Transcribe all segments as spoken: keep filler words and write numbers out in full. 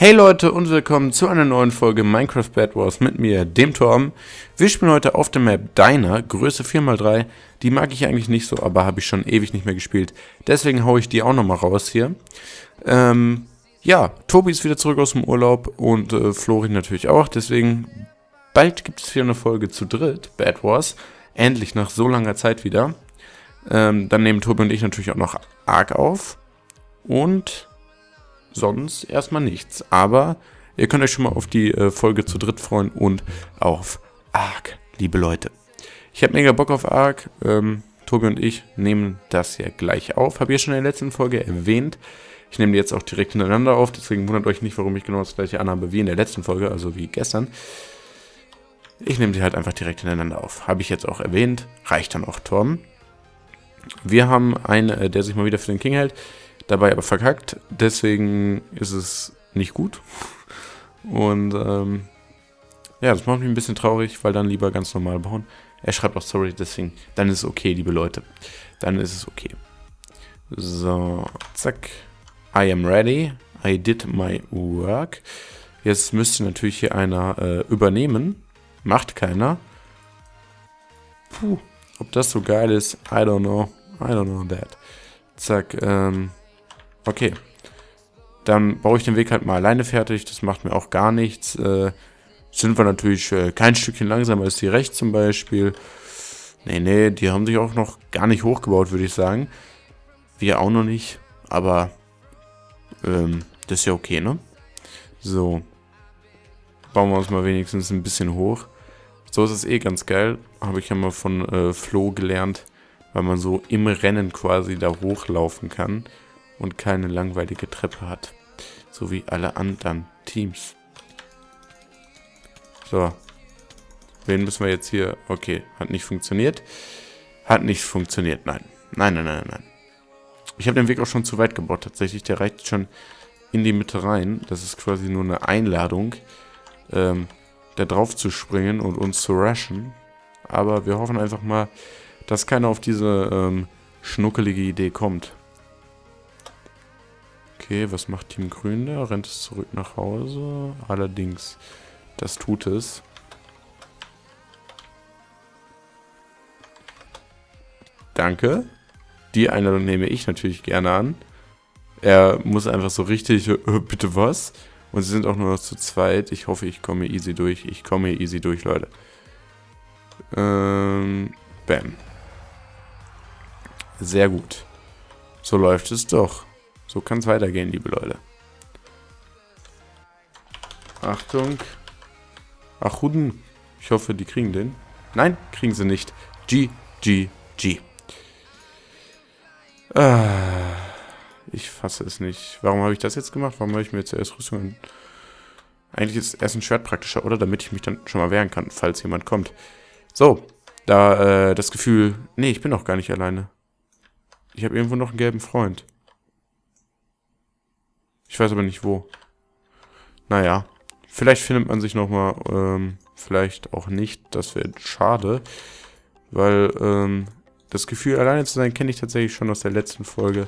Hey Leute und willkommen zu einer neuen Folge Minecraft Bad Wars mit mir, dem Thorben. Wir spielen heute auf der Map Diner, Größe vier mal drei. Die mag ich eigentlich nicht so, aber habe ich schon ewig nicht mehr gespielt. Deswegen haue ich die auch nochmal raus hier. Ähm, ja, Tobi ist wieder zurück aus dem Urlaub und äh, Florian natürlich auch. Deswegen, bald gibt es hier eine Folge zu dritt, Bad Wars. Endlich nach so langer Zeit wieder. Ähm, dann nehmen Tobi und ich natürlich auch noch arg auf. Und sonst erstmal nichts, aber ihr könnt euch schon mal auf die äh, Folge zu dritt freuen und auf Ark, liebe Leute. Ich habe mega Bock auf Ark, ähm, Tobi und ich nehmen das ja gleich auf, habe ich ja schon in der letzten Folge erwähnt. Ich nehme die jetzt auch direkt hintereinander auf, deswegen wundert euch nicht, warum ich genau das gleiche anhabe wie in der letzten Folge, also wie gestern. Ich nehme die halt einfach direkt hintereinander auf, habe ich jetzt auch erwähnt, reicht dann auch, Torben. Wir haben einen, der sich mal wieder für den King hält, dabei aber verkackt, deswegen ist es nicht gut. Und ähm, ja, das macht mich ein bisschen traurig, weil dann lieber ganz normal bauen. Er schreibt auch sorry, deswegen, dann ist es okay, liebe Leute. Dann ist es okay. So, zack. I am ready. I did my work. Jetzt müsste natürlich hier einer äh, übernehmen. Macht keiner. Puh, ob das so geil ist, I don't know. I don't know that. Zack, ähm... okay, dann baue ich den Weg halt mal alleine fertig, das macht mir auch gar nichts. Äh, sind wir natürlich äh, kein Stückchen langsamer als die rechts zum Beispiel. Nee, nee, die haben sich auch noch gar nicht hochgebaut, würde ich sagen. Wir auch noch nicht, aber ähm, das ist ja okay, ne? So, bauen wir uns mal wenigstens ein bisschen hoch. So ist es eh ganz geil, habe ich ja mal von äh, Flo gelernt, weil man so im Rennen quasi da hochlaufen kann. Und keine langweilige Treppe hat. So wie alle anderen Teams. So. Wen müssen wir jetzt hier... Okay, hat nicht funktioniert. Hat nicht funktioniert, nein. Nein, nein, nein, nein. Ich habe den Weg auch schon zu weit gebaut, tatsächlich. Der reicht schon in die Mitte rein. Das ist quasi nur eine Einladung, ähm, da drauf zu springen und uns zu rushen. Aber wir hoffen einfach mal, dass keiner auf diese ähm, schnuckelige Idee kommt. Okay, was macht Team Grün da? Rennt es zurück nach Hause? Allerdings, das tut es. Danke. Die Einladung nehme ich natürlich gerne an. Er muss einfach so richtig, äh, bitte was? Und sie sind auch nur noch zu zweit. Ich hoffe, ich komme easy durch. Ich komme hier easy durch, Leute. Ähm, bam. Sehr gut. So läuft es doch. So kann es weitergehen, liebe Leute. Achtung. Ach, Huden. Ich hoffe, die kriegen den. Nein, kriegen sie nicht. G, G, G. Ah, ich fasse es nicht. Warum habe ich das jetzt gemacht? Warum habe ich mir zuerst Rüstung... Eigentlich ist erst ein Schwert praktischer, oder? Damit ich mich dann schon mal wehren kann, falls jemand kommt. So, da äh, das Gefühl... Nee, ich bin auch gar nicht alleine. Ich habe irgendwo noch einen gelben Freund. Ich weiß aber nicht wo. Naja, vielleicht findet man sich nochmal, ähm, vielleicht auch nicht. Das wäre schade, weil ähm, das Gefühl, alleine zu sein, kenne ich tatsächlich schon aus der letzten Folge.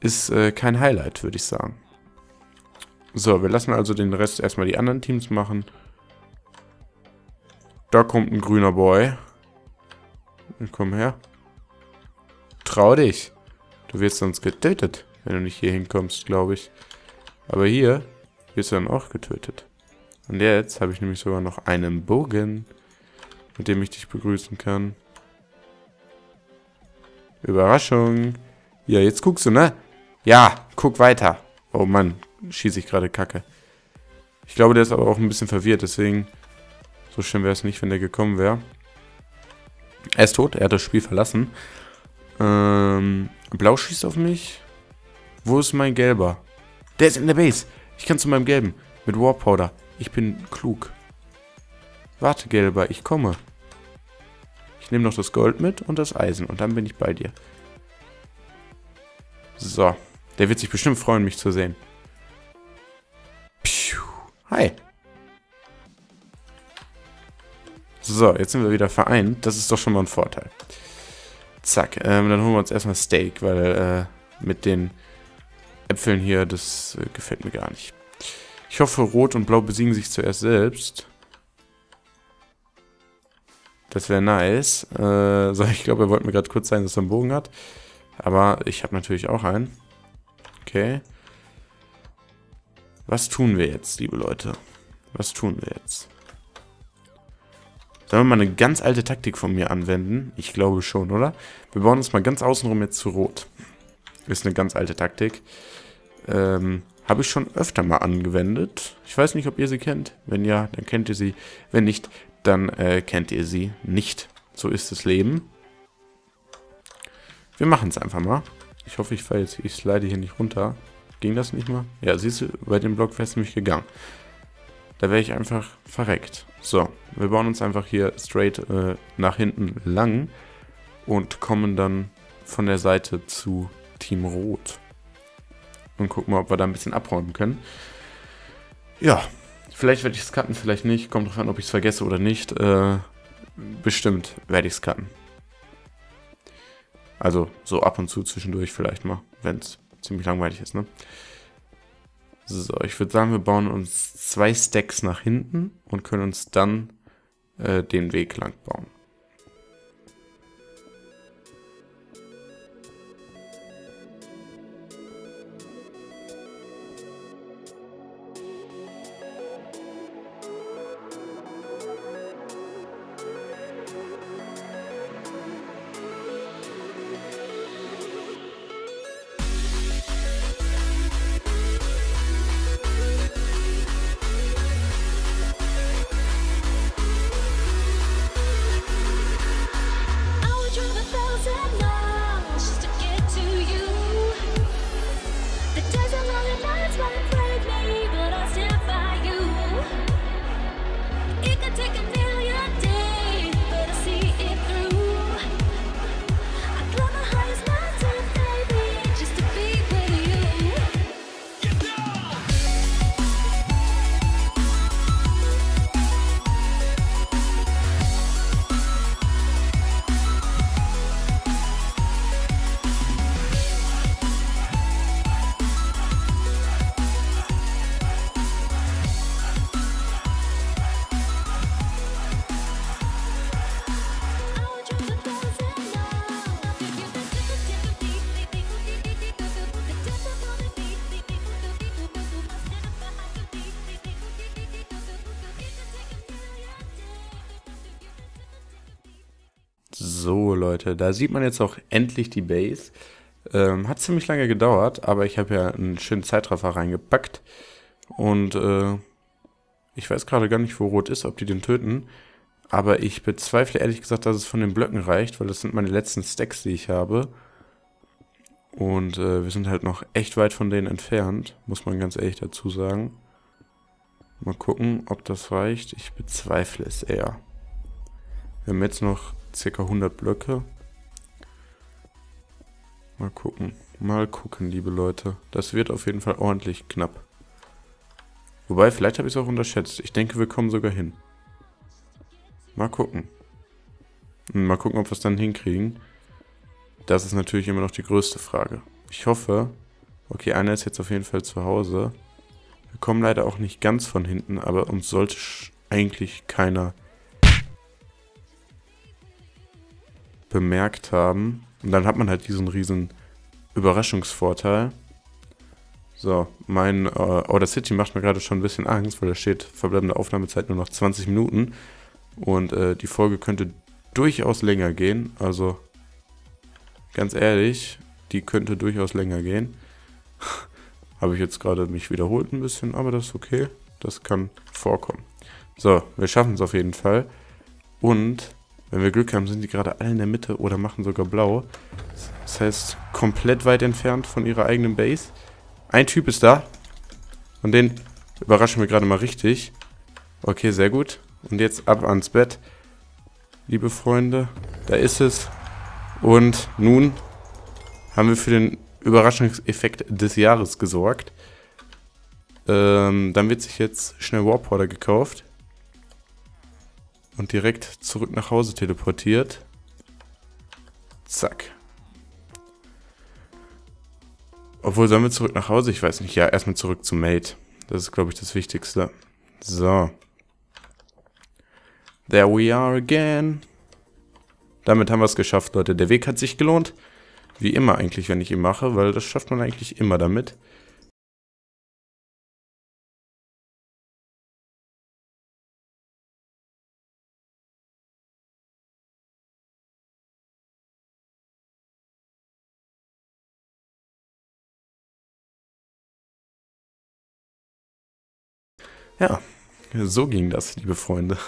Ist äh, kein Highlight, würde ich sagen. So, wir lassen also den Rest erstmal die anderen Teams machen. Da kommt ein grüner Boy. Komm her. Trau dich. Du wirst sonst getötet. Wenn du nicht hier hinkommst, glaube ich. Aber hier wirst du dann auch getötet. Und jetzt habe ich nämlich sogar noch einen Bogen, mit dem ich dich begrüßen kann. Überraschung. Ja, jetzt guckst du, ne? Ja, guck weiter. Oh Mann, schieße ich gerade Kacke. Ich glaube, der ist aber auch ein bisschen verwirrt, deswegen... So schlimm wäre es nicht, wenn der gekommen wäre. Er ist tot, er hat das Spiel verlassen. Ähm, Blau schießt auf mich... Wo ist mein Gelber? Der ist in der Base. Ich kann zu meinem Gelben. Mit Warpowder. Ich bin klug. Warte, Gelber. Ich komme. Ich nehme noch das Gold mit und das Eisen. Und dann bin ich bei dir. So. Der wird sich bestimmt freuen, mich zu sehen. Piu. Hi. So, jetzt sind wir wieder vereint. Das ist doch schon mal ein Vorteil. Zack. Ähm, dann holen wir uns erstmal Steak, weil äh, mit den... Äpfeln hier, das äh, gefällt mir gar nicht. Ich hoffe, Rot und Blau besiegen sich zuerst selbst. Das wäre nice. Äh, so, ich glaube, er wollte mir gerade kurz zeigen, dass er einen Bogen hat. Aber ich habe natürlich auch einen. Okay. Was tun wir jetzt, liebe Leute? Was tun wir jetzt? Sollen wir mal eine ganz alte Taktik von mir anwenden? Ich glaube schon, oder? Wir bauen uns mal ganz außenrum jetzt zu Rot. Ist eine ganz alte Taktik. Ähm, habe ich schon öfter mal angewendet. Ich weiß nicht, ob ihr sie kennt. Wenn ja, dann kennt ihr sie. Wenn nicht, dann äh, kennt ihr sie nicht. So ist das Leben. Wir machen es einfach mal. Ich hoffe, ich falle jetzt, ich slide hier nicht runter. Ging das nicht mal? Ja, siehst du, bei dem Block wäre es nämlich gegangen. Da wäre ich einfach verreckt. So, wir bauen uns einfach hier straight äh, nach hinten lang und kommen dann von der Seite zu Team Rot. Und gucken mal, ob wir da ein bisschen abräumen können. Ja, vielleicht werde ich es cutten, vielleicht nicht. Kommt drauf an, ob ich es vergesse oder nicht. Äh, bestimmt werde ich es cutten. Also so ab und zu zwischendurch vielleicht mal, wenn es ziemlich langweilig ist, ne? So, ich würde sagen, wir bauen uns zwei Stacks nach hinten und können uns dann äh, den Weg lang bauen. So, Leute, da sieht man jetzt auch endlich die Base. Ähm, hat ziemlich lange gedauert, aber ich habe ja einen schönen Zeitraffer reingepackt. Und äh, ich weiß gerade gar nicht, wo Rot ist, ob die den töten. Aber ich bezweifle ehrlich gesagt, dass es von den Blöcken reicht, weil das sind meine letzten Stacks, die ich habe. Und äh, wir sind halt noch echt weit von denen entfernt, muss man ganz ehrlich dazu sagen. Mal gucken, ob das reicht. Ich bezweifle es eher. Wir haben jetzt noch circa hundert Blöcke. Mal gucken. Mal gucken, liebe Leute. Das wird auf jeden Fall ordentlich knapp. Wobei, vielleicht habe ich es auch unterschätzt. Ich denke, wir kommen sogar hin. Mal gucken. Mal gucken, ob wir es dann hinkriegen. Das ist natürlich immer noch die größte Frage. Ich hoffe... Okay, einer ist jetzt auf jeden Fall zu Hause. Wir kommen leider auch nicht ganz von hinten, aber uns sollte eigentlich keiner... bemerkt haben. Und dann hat man halt diesen riesen Überraschungsvorteil. So, mein äh, Order City macht mir gerade schon ein bisschen Angst, weil da steht verbleibende Aufnahmezeit nur noch zwanzig Minuten. Und äh, die Folge könnte durchaus länger gehen. Also, ganz ehrlich, die könnte durchaus länger gehen. Habe ich jetzt gerade mich wiederholt ein bisschen, aber das ist okay. Das kann vorkommen. So, wir schaffen es auf jeden Fall. Und... wenn wir Glück haben, sind die gerade alle in der Mitte oder machen sogar blau. Das heißt, komplett weit entfernt von ihrer eigenen Base. Ein Typ ist da. Und den überraschen wir gerade mal richtig. Okay, sehr gut. Und jetzt ab ans Bett. Liebe Freunde, da ist es. Und nun haben wir für den Überraschungseffekt des Jahres gesorgt. Ähm, dann wird sich jetzt schnell Warporter gekauft. Und direkt zurück nach Hause teleportiert. Zack. Obwohl, sollen wir zurück nach Hause? Ich weiß nicht. Ja, erstmal zurück zu Mate. Das ist, glaube ich, das Wichtigste. So. There we are again. Damit haben wir es geschafft, Leute. Der Weg hat sich gelohnt. Wie immer eigentlich, wenn ich ihn mache, weil das schafft man eigentlich immer damit. Ja, so ging das, liebe Freunde.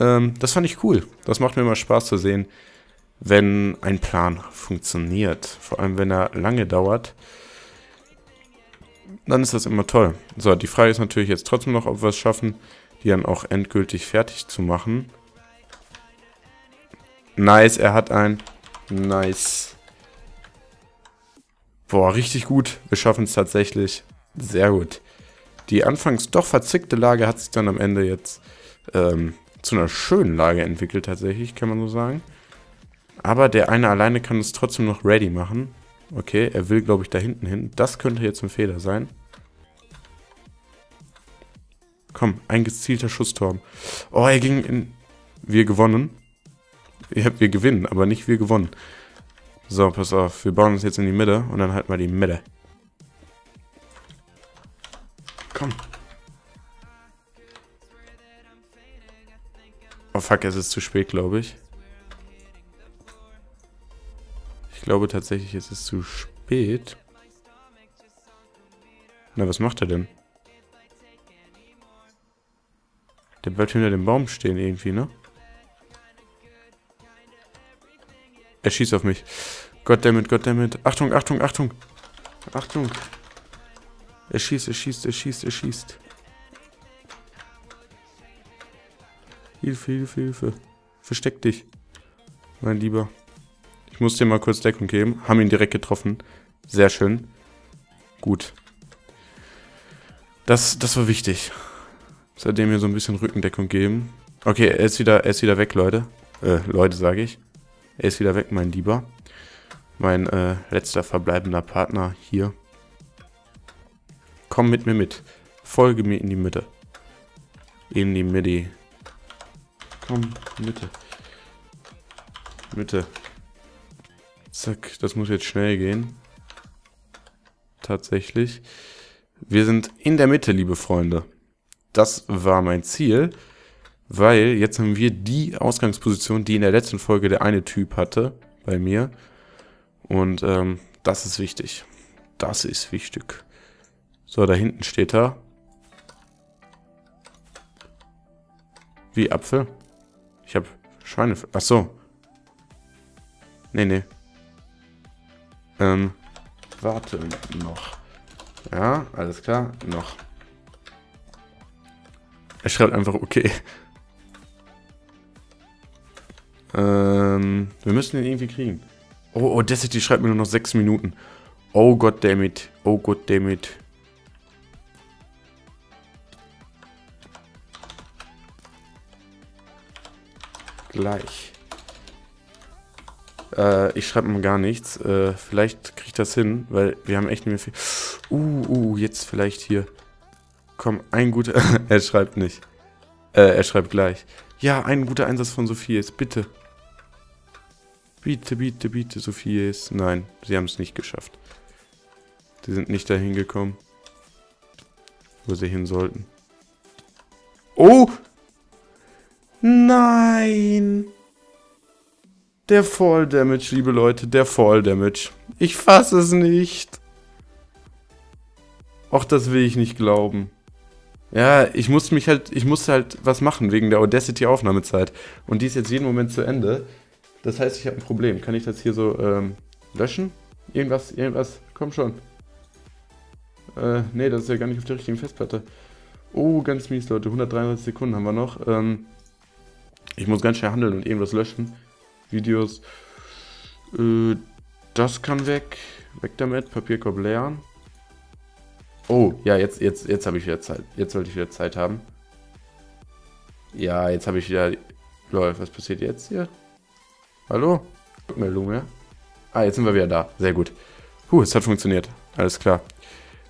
ähm, das fand ich cool. Das macht mir immer Spaß zu sehen, wenn ein Plan funktioniert. Vor allem, wenn er lange dauert, dann ist das immer toll. So, die Frage ist natürlich jetzt trotzdem noch, ob wir es schaffen, die dann auch endgültig fertig zu machen. Nice, er hat einen. Nice. Boah, richtig gut. Wir schaffen es tatsächlich. Sehr gut. Die anfangs doch verzwickte Lage hat sich dann am Ende jetzt ähm, zu einer schönen Lage entwickelt, tatsächlich, kann man so sagen. Aber der eine alleine kann es trotzdem noch ready machen. Okay, er will, glaube ich, da hinten hin. Das könnte jetzt ein Fehler sein. Komm, ein gezielter Schuss, Thorben. Oh, er ging in... Wir gewonnen. Ja, wir gewinnen, aber nicht wir gewonnen. So, pass auf. Wir bauen uns jetzt in die Mitte und dann halt mal die Mitte. Komm. Oh fuck, es ist zu spät, glaube ich. Ich glaube tatsächlich, es ist zu spät. Na, was macht er denn? Der bleibt hinter dem Baum stehen irgendwie, ne? Er schießt auf mich. Goddammit, goddammit. Achtung, Achtung, Achtung. Achtung. Er schießt, er schießt, er schießt, er schießt. Hilfe, Hilfe, Hilfe. Versteck dich. Mein Lieber. Ich muss dir mal kurz Deckung geben. Haben ihn direkt getroffen. Sehr schön. Gut. Das, das war wichtig. Seitdem wir so ein bisschen Rückendeckung geben. Okay, er ist wieder, er ist wieder weg, Leute. Äh, Leute, sage ich. Er ist wieder weg, mein Lieber. Mein äh, letzter verbleibender Partner hier. Komm mit mir mit. Folge mir in die Mitte. In die Mitte. Komm, Mitte. Mitte. Zack, das muss jetzt schnell gehen. Tatsächlich. Wir sind in der Mitte, liebe Freunde. Das war mein Ziel, weil jetzt haben wir die Ausgangsposition, die in der letzten Folge der eine Typ hatte, bei mir. Und ähm, das ist wichtig. Das ist wichtig. So, da hinten steht er. Wie, Apfel? Ich habe Schweine... Ach so. Nee, nee. Ähm, warte noch. Ja, alles klar. Noch. Er schreibt einfach okay. Ähm, wir müssen ihn irgendwie kriegen. Oh, Audacity schreibt mir nur noch sechs Minuten. Oh Gott, damit. Oh Gott, damit. Gleich. Äh, ich schreibe ihm gar nichts. Äh, vielleicht kriege ich das hin, weil wir haben echt nicht mehr viel. Uh, uh, jetzt vielleicht hier. Komm, ein guter... er schreibt nicht. Äh, er schreibt gleich. Ja, ein guter Einsatz von Sophies, bitte. Bitte, bitte, bitte, Sophies. Nein, sie haben es nicht geschafft. Sie sind nicht dahin gekommen, wo sie hin sollten. Oh! Nein! Der Fall Damage, liebe Leute, der Fall Damage. Ich fasse es nicht. Och, das will ich nicht glauben. Ja, ich musste mich halt, ich musste halt was machen wegen der Audacity-Aufnahmezeit. Und die ist jetzt jeden Moment zu Ende. Das heißt, ich habe ein Problem. Kann ich das hier so ähm, löschen? Irgendwas, irgendwas, komm schon. Äh, nee, das ist ja gar nicht auf der richtigen Festplatte. Oh, ganz mies, Leute. hundertdreiunddreißig Sekunden haben wir noch. Ähm. Ich muss ganz schnell handeln und irgendwas löschen. Videos. Äh, das kann weg. Weg damit. Papierkorb leeren. Oh, ja, jetzt, jetzt, jetzt habe ich wieder Zeit. Jetzt sollte ich wieder Zeit haben. Ja, jetzt habe ich wieder... Lol, was passiert jetzt hier? Hallo? Rückmeldung, ja? Ah, jetzt sind wir wieder da. Sehr gut. Puh, es hat funktioniert. Alles klar.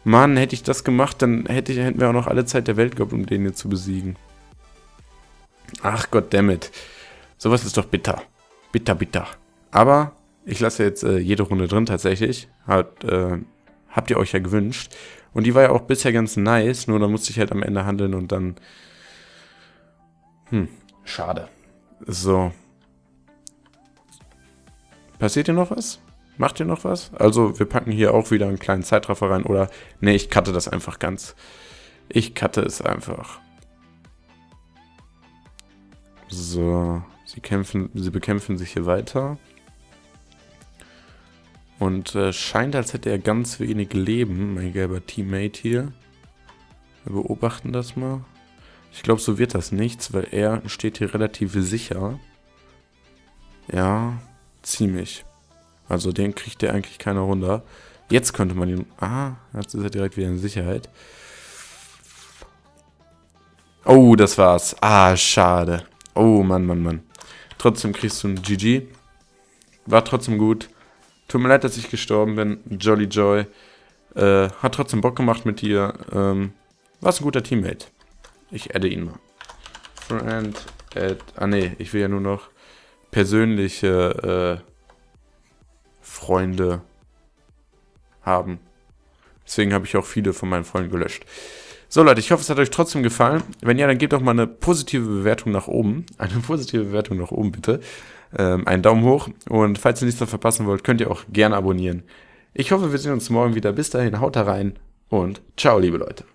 Mann, hätte ich das gemacht, dann hätte ich, hätten wir auch noch alle Zeit der Welt gehabt, um den hier zu besiegen. Ach Gott, dammit. Sowas ist doch bitter. Bitter, bitter. Aber ich lasse jetzt äh, jede Runde drin tatsächlich. Hat, äh, habt ihr euch ja gewünscht. Und die war ja auch bisher ganz nice, nur dann musste ich halt am Ende handeln und dann... Hm, schade. So. Passiert hier noch was? Macht ihr noch was? Also wir packen hier auch wieder einen kleinen Zeitraffer rein oder... Ne, ich cutte das einfach ganz. Ich cutte es einfach. So, sie kämpfen, sie bekämpfen sich hier weiter. Und äh, scheint, als hätte er ganz wenig Leben, mein gelber Teammate hier. Wir beobachten das mal. Ich glaube, so wird das nichts, weil er steht hier relativ sicher. Ja, ziemlich. Also den kriegt er eigentlich keiner runter. Jetzt könnte man ihn... Ah, jetzt ist er direkt wieder in Sicherheit. Oh, das war's. Ah, schade. Oh, Mann, Mann, Mann. Trotzdem kriegst du ein G G. War trotzdem gut. Tut mir leid, dass ich gestorben bin. Jolly Joy. Äh, hat trotzdem Bock gemacht mit dir. Ähm, warst ein guter Teammate. Ich adde ihn mal. Friend add... Ah, nee. Ich will ja nur noch persönliche... Äh, Freunde haben. Deswegen habe ich auch viele von meinen Freunden gelöscht. So Leute, ich hoffe, es hat euch trotzdem gefallen. Wenn ja, dann gebt doch mal eine positive Bewertung nach oben. Eine positive Bewertung nach oben, bitte. Ähm, einen Daumen hoch. Und falls ihr nichts davon verpassen wollt, könnt ihr auch gerne abonnieren. Ich hoffe, wir sehen uns morgen wieder. Bis dahin, haut rein und ciao, liebe Leute.